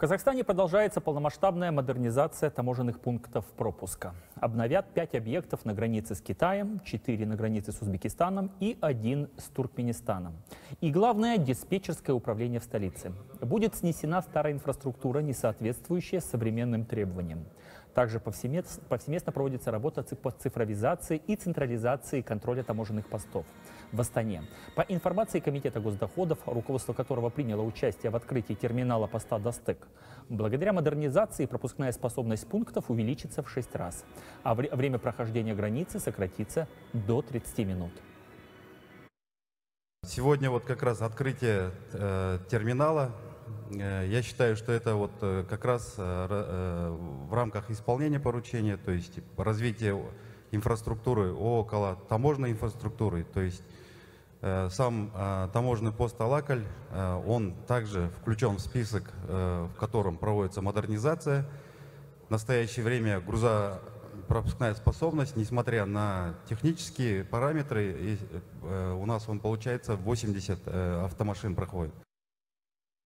В Казахстане продолжается полномасштабная модернизация таможенных пунктов пропуска. Обновят 5 объектов на границе с Китаем, 4 на границе с Узбекистаном и 1 с Туркменистаном. И главное – диспетчерское управление в столице. Будет снесена старая инфраструктура, не соответствующая современным требованиям. Также повсеместно проводится работа по цифровизации и централизации контроля таможенных постов в Астане. По информации Комитета госдоходов, руководство которого приняло участие в открытии терминала поста «Достык», благодаря модернизации пропускная способность пунктов увеличится в 6 раз, а время прохождения границы сократится до 30 минут. Сегодня вот как раз открытие терминала. Я считаю, что это вот как раз в рамках исполнения поручения, то есть развитие инфраструктуры около таможенной инфраструктуры, то есть сам таможенный пост Алаколь, он также включен в список, в котором проводится модернизация. В настоящее время грузопропускная способность, несмотря на технические параметры, у нас он получается 80 автомашин проходит.